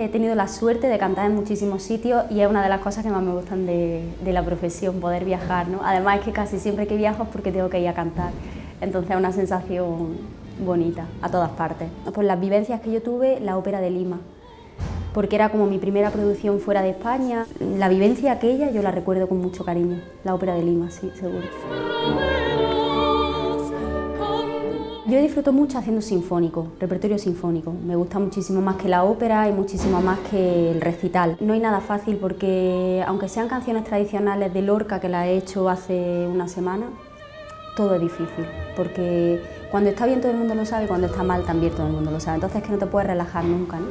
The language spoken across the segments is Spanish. He tenido la suerte de cantar en muchísimos sitios y es una de las cosas que más me gustan de la profesión, poder viajar, ¿no? Además es que casi siempre que viajo es porque tengo que ir a cantar, entonces es una sensación bonita a todas partes. Por las vivencias que yo tuve, la Ópera de Lima, porque era como mi primera producción fuera de España. La vivencia aquella yo la recuerdo con mucho cariño, la Ópera de Lima, sí, seguro. Yo disfruto mucho haciendo sinfónico, repertorio sinfónico. Me gusta muchísimo más que la ópera y muchísimo más que el recital. No hay nada fácil porque, aunque sean canciones tradicionales de Lorca, que la he hecho hace una semana, todo es difícil, porque cuando está bien todo el mundo lo sabe y cuando está mal también todo el mundo lo sabe. Entonces es que no te puedes relajar nunca, ¿no?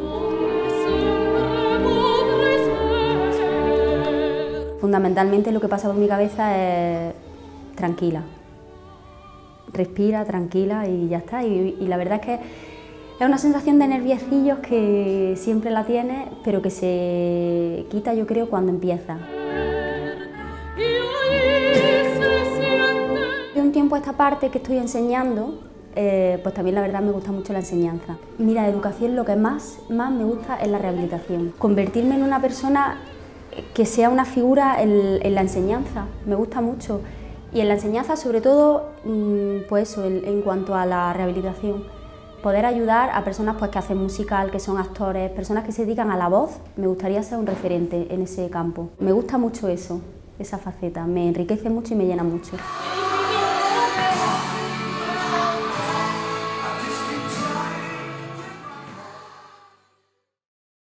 Fundamentalmente lo que pasa por mi cabeza es tranquila. Respira, tranquila y ya está. Y la verdad es que es una sensación de nerviecillos que siempre la tienes, pero que se quita, yo creo, cuando empieza. De un tiempo a esta parte que estoy enseñando, pues también la verdad me gusta mucho la enseñanza. Mira, de educación lo que más me gusta es la rehabilitación. Convertirme en una persona que sea una figura en la enseñanza, me gusta mucho. Y en la enseñanza, sobre todo, pues eso, en cuanto a la rehabilitación. Poder ayudar a personas pues, que hacen musical, que son actores, personas que se dedican a la voz. Me gustaría ser un referente en ese campo. Me gusta mucho eso, esa faceta. Me enriquece mucho y me llena mucho.